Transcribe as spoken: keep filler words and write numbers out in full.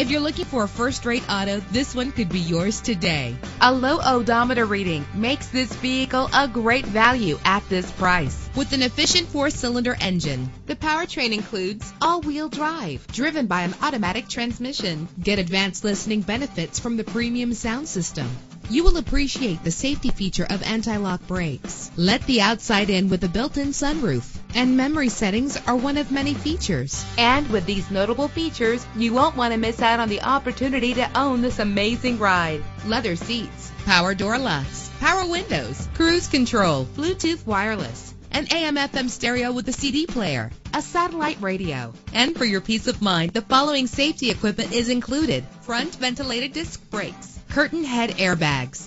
If you're looking for a first-rate auto, this one could be yours today. A low odometer reading makes this vehicle a great value at this price. With an efficient four-cylinder engine, the powertrain includes all-wheel drive, driven by an automatic transmission. Get advanced listening benefits from the premium sound system. You will appreciate the safety feature of anti-lock brakes. Let the outside in with a built-in sunroof. And memory settings are one of many features. And with these notable features, you won't want to miss out on the opportunity to own this amazing ride. Leather seats, power door locks, power windows, cruise control, Bluetooth wireless, an A M F M stereo with a C D player, a satellite radio. And for your peace of mind, the following safety equipment is included: front ventilated disc brakes, curtain head airbags,